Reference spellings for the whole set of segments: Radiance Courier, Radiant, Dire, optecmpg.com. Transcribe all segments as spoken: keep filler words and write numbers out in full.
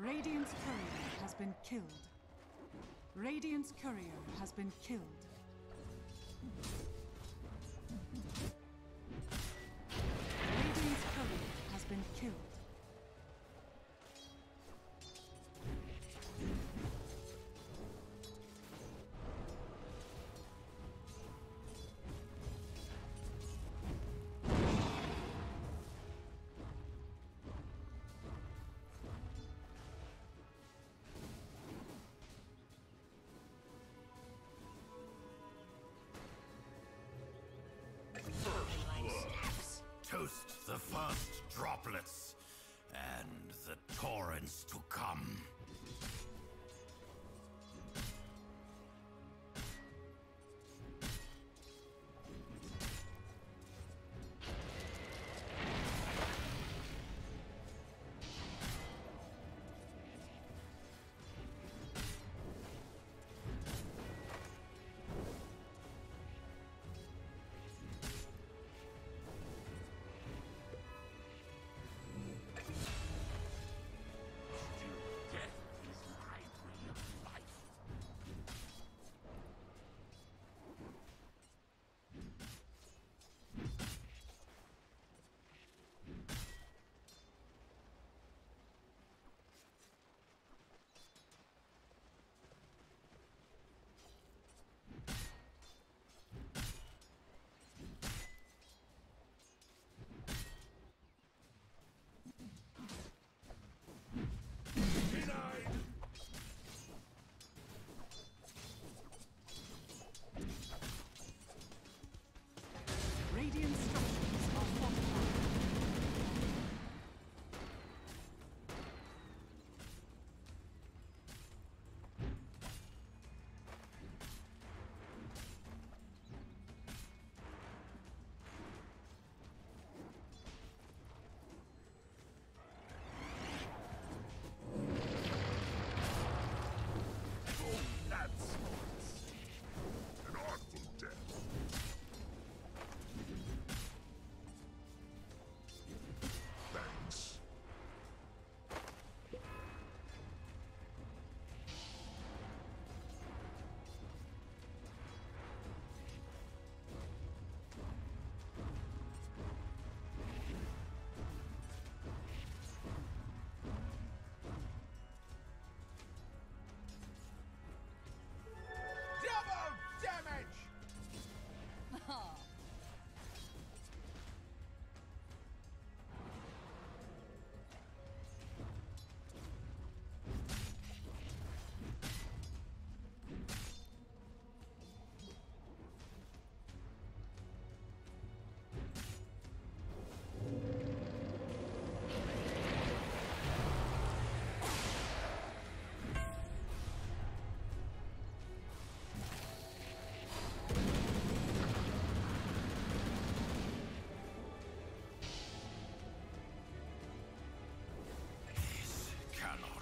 Radiance Courier has been killed. Radiance Courier has been killed. Radiance Courier has been killed. Toast the first droplets, and the torrents to come.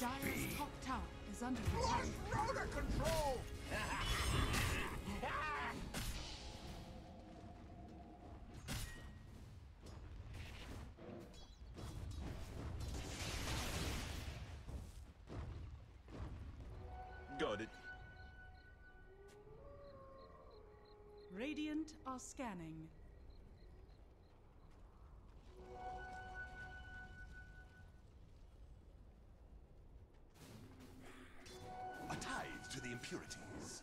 Dire's top tower is under attack. Lost out of control! Got it. Radiant are scanning. To the impurities.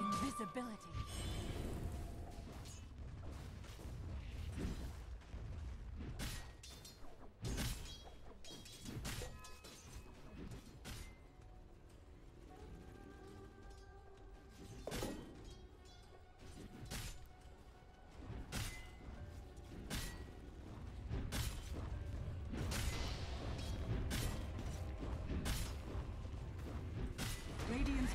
Invisibility. Radiant's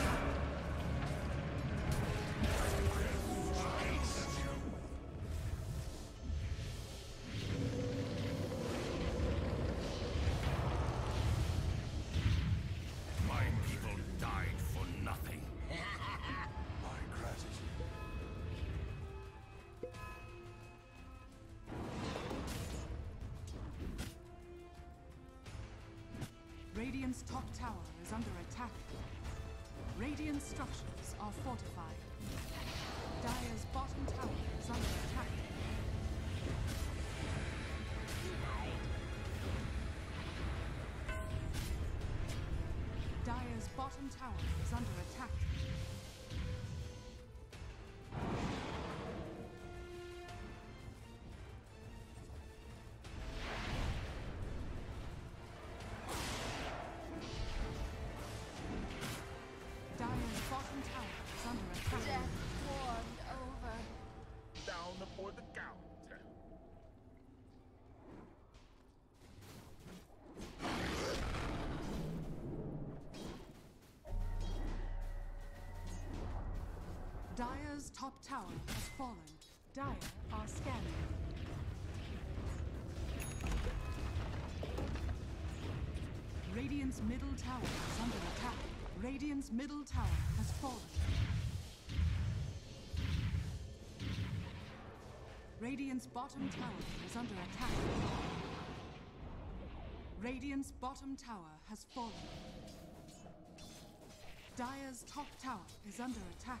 under attack. My people died for nothing. My gratitude. Radiant's top tower is under attack. Radiant structures are fortified. Dire's bottom tower is under attack. Dire's bottom tower is under attack. Bottom tower is under attack. Death warmed over. Down before the count. Dire's top tower has fallen. Dire are scanning. Radiant's middle tower is under attack. Radiant's middle tower has fallen. Radiant's bottom tower is under attack. Radiant's bottom tower has fallen. Dire's top tower is under attack.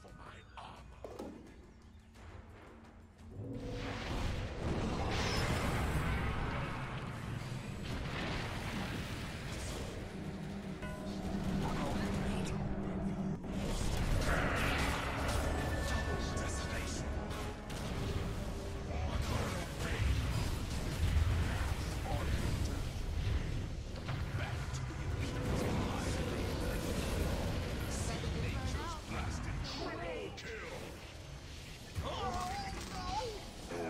for my armor. Kill! Oh, no!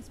Radiant's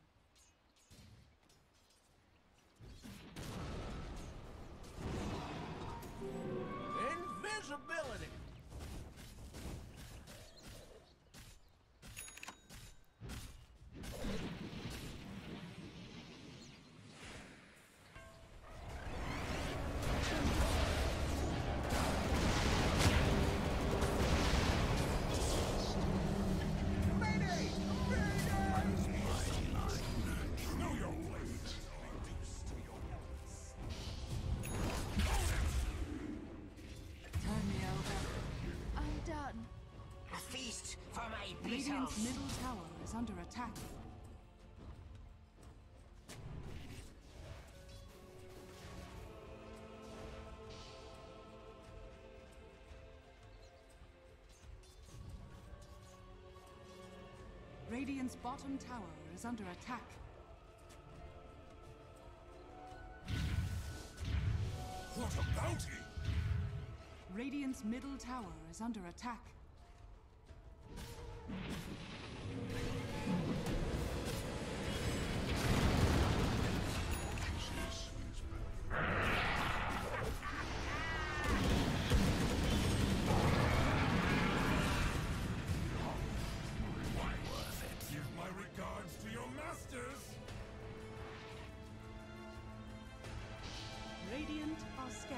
Invisibility! Radiant's middle tower is under attack. Radiant's bottom tower is under attack. What a bounty! Radiant's middle tower is under attack. Radiant are scanning.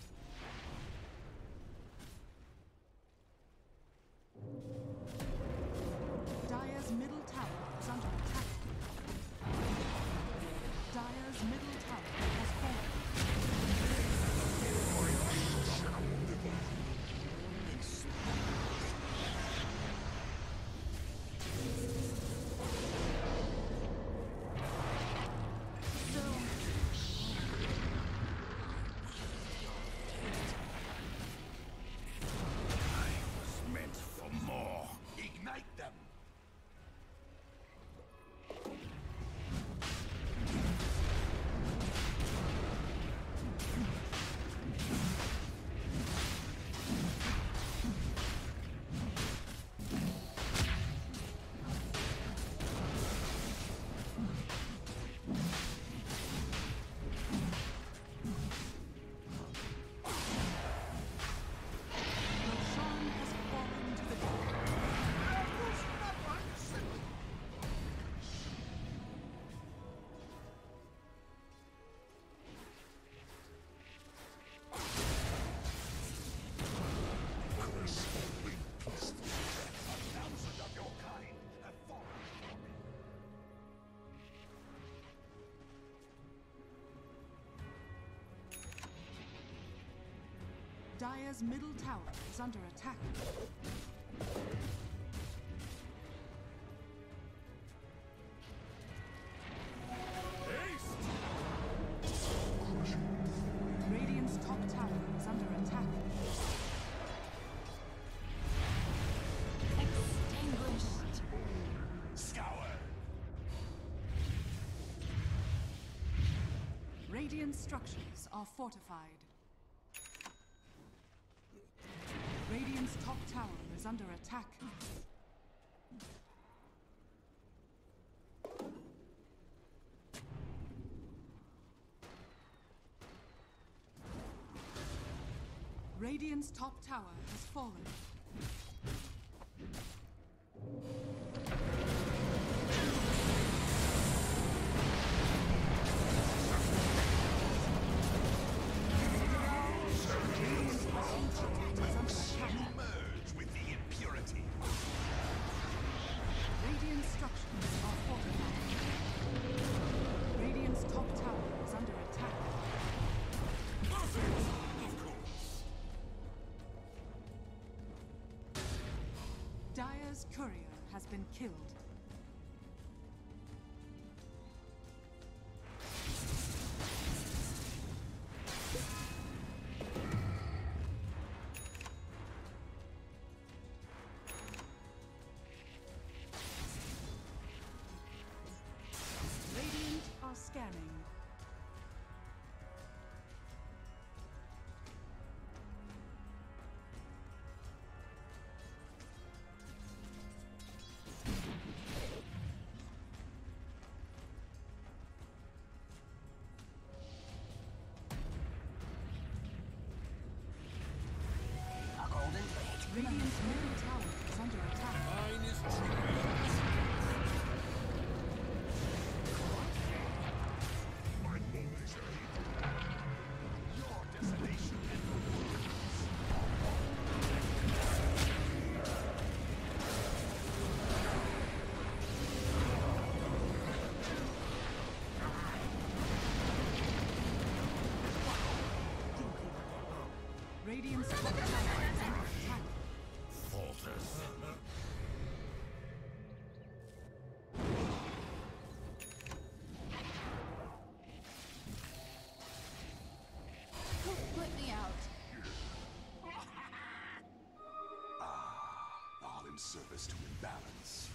Dire's middle tower is under attack. Dire's middle tower has fallen. Dire's middle tower is under attack. Radiant's top tower is under attack. Extinguished. Scour. Radiant structures are fortified. Radiant's top tower is under attack. Radiant's top tower has fallen. Dire's courier has been killed. Radiant are scanning. Radiant's middle tower is under attack. Mine is true. My name is evil. Your desolation and the world. Radiant's top tower is under attack. Put me out. Ah, all in service to imbalance.